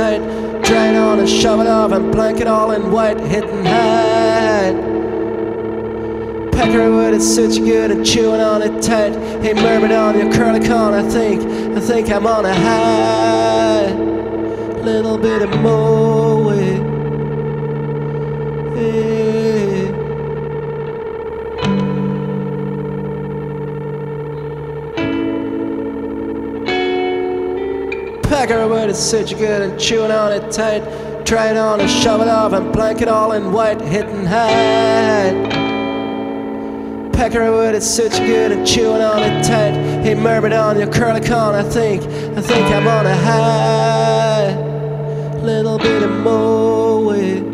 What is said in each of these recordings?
tight. Drain on and shove it off and blanket all in white. Hitting high. Pecker wood, it suits you good and chewing on it tight. He murmured on your curly con, I think I'm on a high. Little bit of more weight. Peckerwood is such a good and chewing on it tight. Train on and shove it off and blanket all in white. Hitting high. Peckerwood is such a good and chewing on it tight. He murmured on your curly con, I think I'm on a high. Little bit of more weight.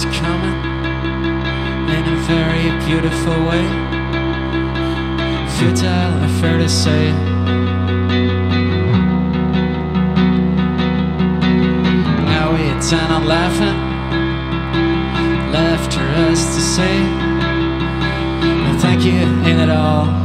it's coming in a very beautiful way. Futile, or fair to say. Now it's done on laughing, left for us to say, well, thank you in it all.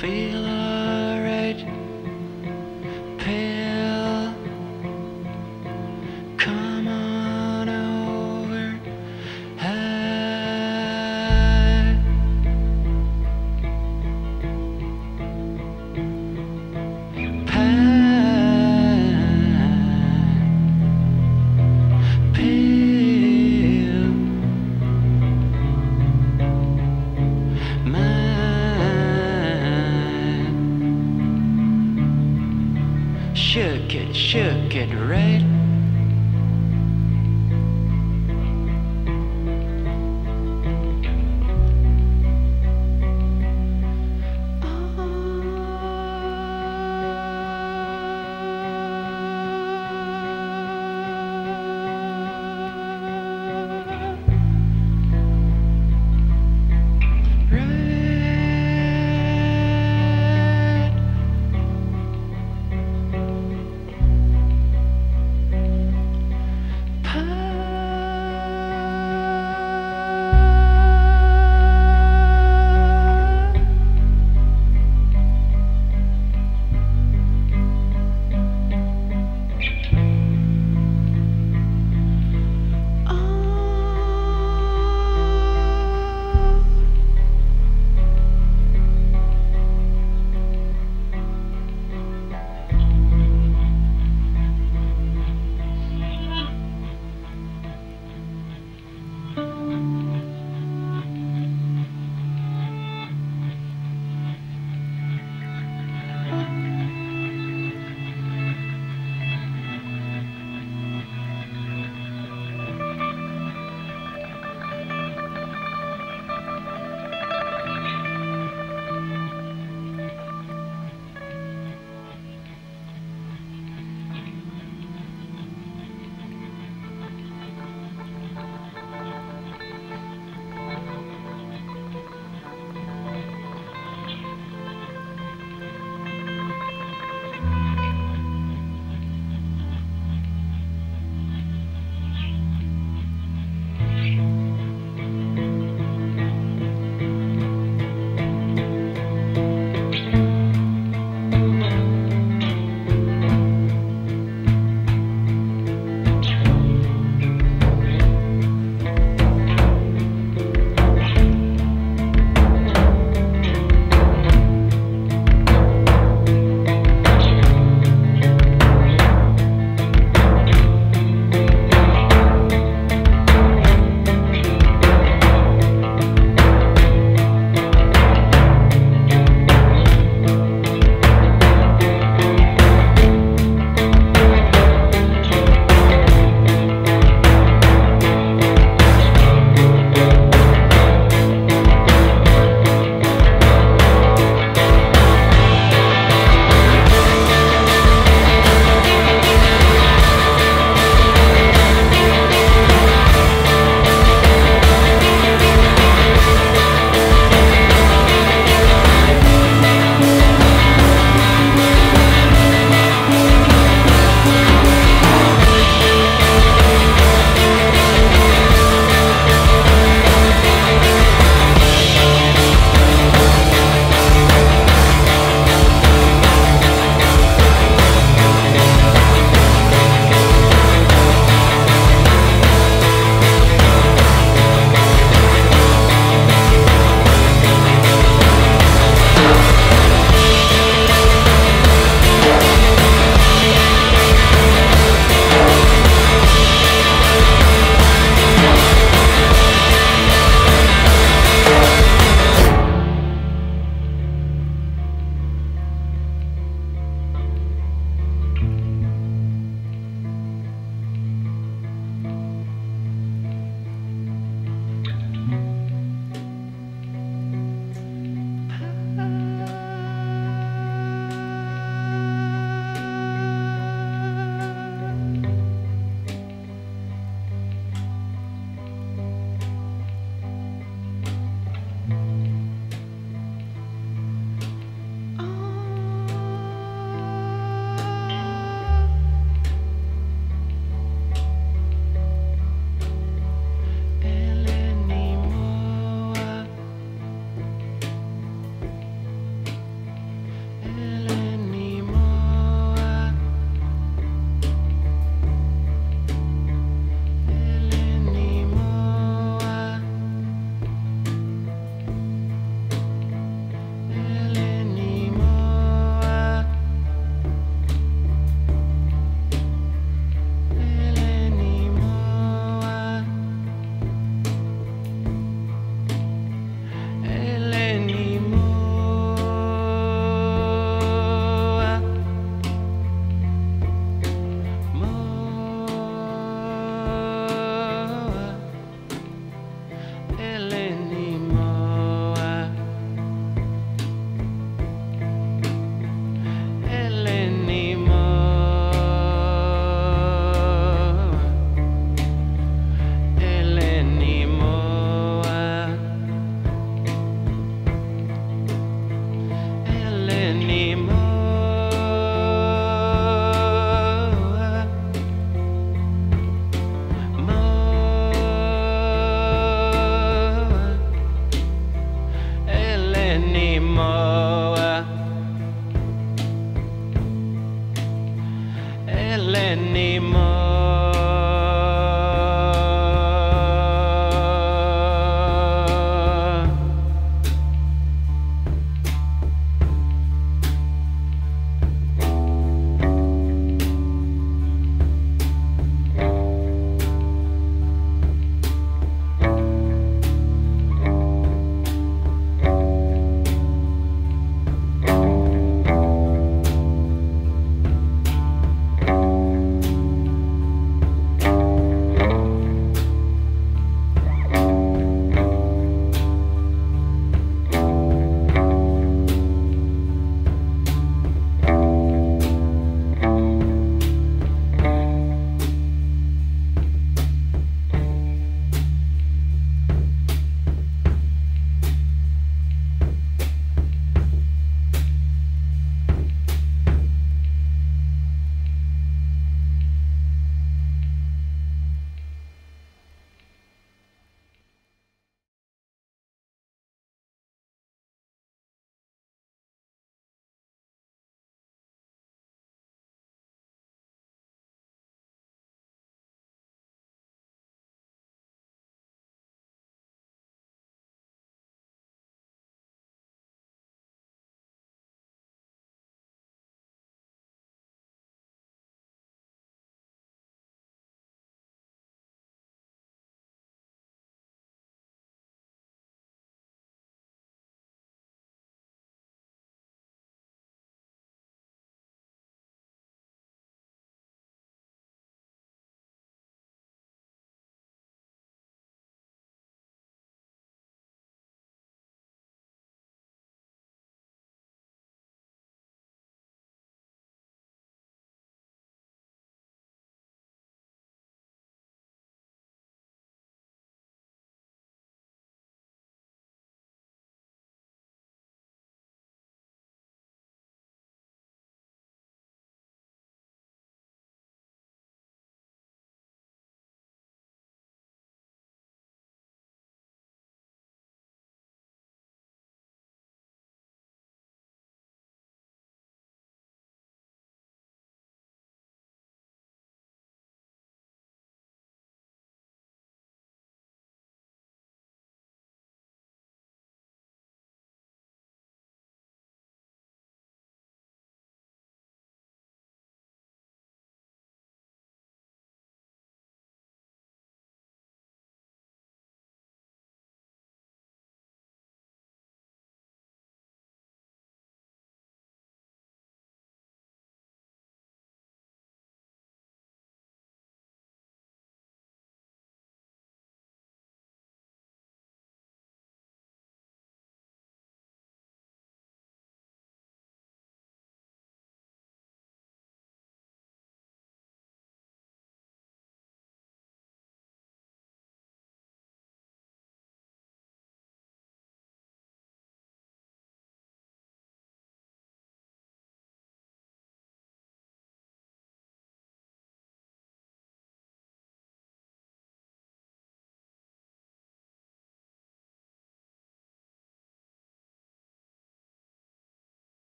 feel a red pill. Come on over. Shook it, red.